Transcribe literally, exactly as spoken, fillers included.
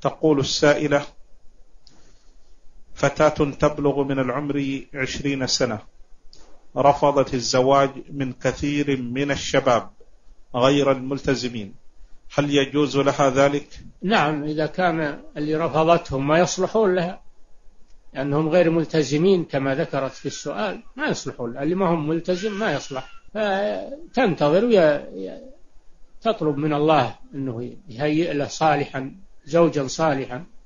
تقول السائلة: فتاة تبلغ من العمر عشرين سنة رفضت الزواج من كثير من الشباب غير الملتزمين، هل يجوز لها ذلك؟ نعم، إذا كان اللي رفضتهم ما يصلحون لها لأنهم غير ملتزمين كما ذكرت في السؤال، ما يصلحون لها. اللي ما هم ملتزم ما يصلح، فتنتظر وتطلب من الله أنه يهيئ له صالحا، زوجا صالحا.